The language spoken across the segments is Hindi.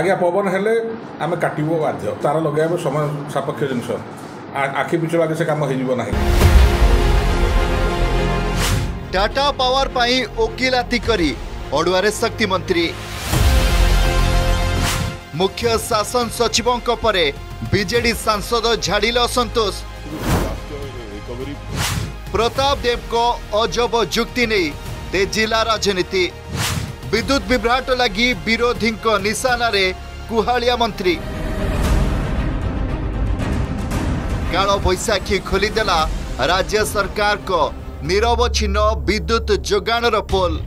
आज्ञा पवन हेले आम काटबो बाध्य तार लगे समय सापेक्ष जिनस आखि पिछल आगे से काम हो ना। टाटा पावर पाई ओकिलाती करी अड़ुआरे शक्ति मंत्री मुख्य शासन सचिवों को परे बीजेडी सांसद झाड़िल असंतोष। प्रताप देव को अजब जुक्ति नहीं तेजिला राजनीति विद्युत विभ्राट लगी विरोधी निशाना कुहाड़िया मंत्री काल बैशाखी खोलीदेला राज्य सरकार को निरवच्छिन्न विद्युत जोगाणर पोल।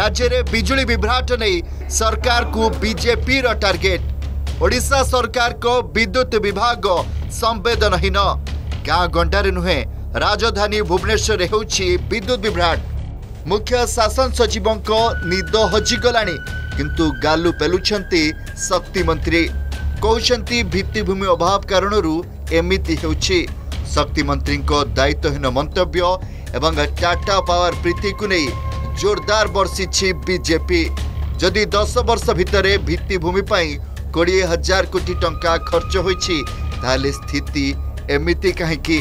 राज्य में बिजुली विभ्राट नहीं सरकार को बीजेपी रो टार्गेट। ओडिशा सरकार को विद्युत विभाग संवेदनहीन गाँ गंडारे नुहे राजधानी भुवनेश्वर होउछि विद्युत विभ्राट। मुख्य शासन सचिवों को निद हजिगलाणी किंतु गालु पेलुछंती शक्ति मंत्री कहउछंती भित्तिभूमि अभाव कारणरू एमिति होउछि। शक्ति मंत्री को दायित्वहीन मंतव्य एवं टाटा पावर प्रीति को नहीं जोरदार बर्षिछि बीजेपी। जदि 10 वर्ष भितरे भित्तिभूमि पाई 20,000 कोटी टंका खर्च होइछि ताले स्थिति एमिति काहेकि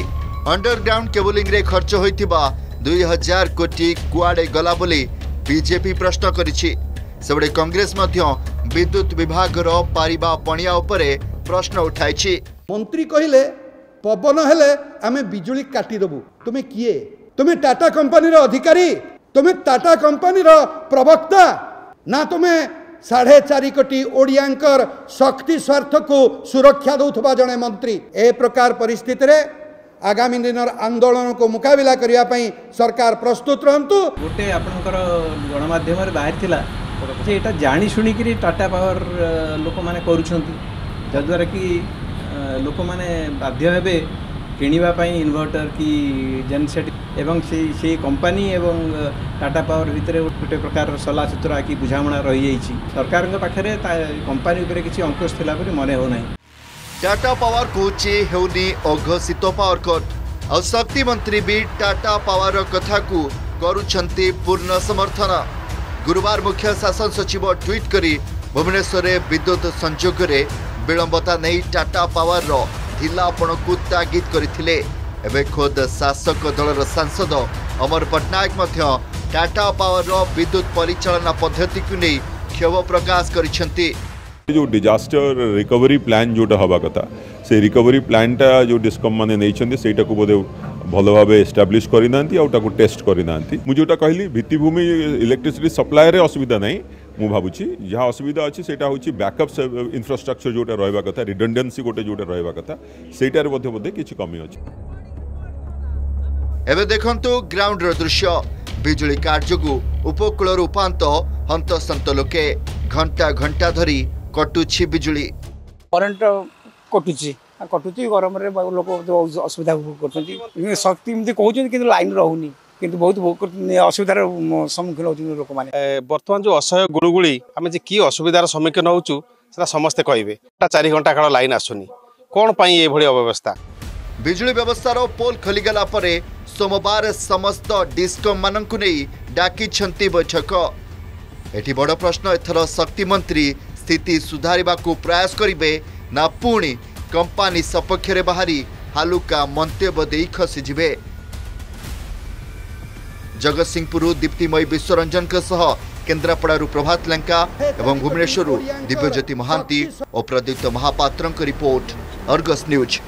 अंडरग्राउंड केबलिंग रे खर्च होइतिबा 2,000 कोटी कुआडे गला बोली बीजेपी प्रश्न करिछि। सबडे कांग्रेस मध्य विद्युत विभाग रो पारिबा पणिया उपरे प्रश्न उठाइछि। मंत्री कहिले पवन हेले आमे बिजुली काटी देबु। तुमे किए? तुमे टाटा कंपनी रो अधिकारी? तुम्हें टाटा कंपनी रो प्रवक्ता ना? तुम्हें 4.5 कोटी ओडियांकर शक्ति स्वार्थ को सुरक्षा दौथवा जड़े मंत्री ए प्रकार परिस्थिति रे आगामी दिन आंदोलन को मुकाबला करिया पई सरकार प्रस्तुत रहंतु। गोटे आपनकर गणमाध्यम रे बाहर थिला जे एटा जानि सुनी कि टाटा पावर लोक माने करूछंती जद्वारा कि लोक माने बाध्य हेबे किणवा पई इन्वर्टर की जनसेट एवं से कंपनी एवं टाटा पावर भितर गोटे प्रकार सला सुतरा कि बुझामणा रही जाइछि। सरकार के पाखरे कंपनी ऊपर किसी अंकुश थिला पर मन हो नाही। टाटा पावर कोची हेउनी अघोषित पावर कट और शक्ति मंत्री भी टाटा पावर कथा को करूछंती पूर्ण समर्थन। गुरुवार मुख्य शासन सचिव ट्वीट करी भुवनेश्वर विद्युत संयोग रे विलंबता नहीं टाटा पावर रो ढिलापण को तागिद करथिले। एबे खुद शासक दलर सांसद अमर पटनायक मध्य टाटा पावर विद्युत परिचालना पद्धति को नहीं क्षोभ प्रकाश करिसेंती। जो डिजास्टर रिकवरी प्लान जोटा हवा कथा से रिकवरी प्लानटा जो डिस्कम माने नैछंती सेटा को बोधे भल भाव एस्टाब्लीश करना टेस्ट करना। मुझे कहली भित्तिभूमि इलेक्ट्रिसिटी सप्लाय रे असुविधा नहीं मु भावुची जहाँ असुविधा अच्छी से बैकअप इनफ्रास्ट्रक्चर जोटा रहा कथा रिडंडेन्सी गोटे जोटा रहा कथा सेटार बोधे किसी कमी अच्छी। एबे देखंतु ग्राउंड रो दृश्य बिजुली काट जोगु उपकूल उपात हंतसंत लोके घंटा घंटा धरी कटुछि बिजुली। करंट कटुछि गरम रे लोक असुविधा कर शक्ति एमती कहउछन कि लाइन रहउनी किंतु बहुत असुविधार सम्मुखीन होउछन लोक माने। वर्तमान जो असह्य गुळगुळी आमे जे की असुविधार सम्मुखीन होउछु सेटा समस्त कहबे 4 घंटा काल लाइन आसुनी कोन पई ए भली अव्यवस्था। बिजुली व्यवस्थार पोल खोलीगला परे सोमवार समस्त डिस्कम मानू नहीं डाकी बैठक। एटी बड़ प्रश्न एथर शक्ति मंत्री स्थिति सुधारिबा को प्रयास करिवे ना पुणी कंपनी सपक्ष रे बाहरी हालुका मंतव्य दे खसीजे। जगत सिंहपुर दीप्तिमयी विश्वरंजन सह केन्द्रापड़ारू प्रभात लंका एवं भुवनेश्वर दिव्यज्योति महांती और Pradipta Mahapatra report Argus news.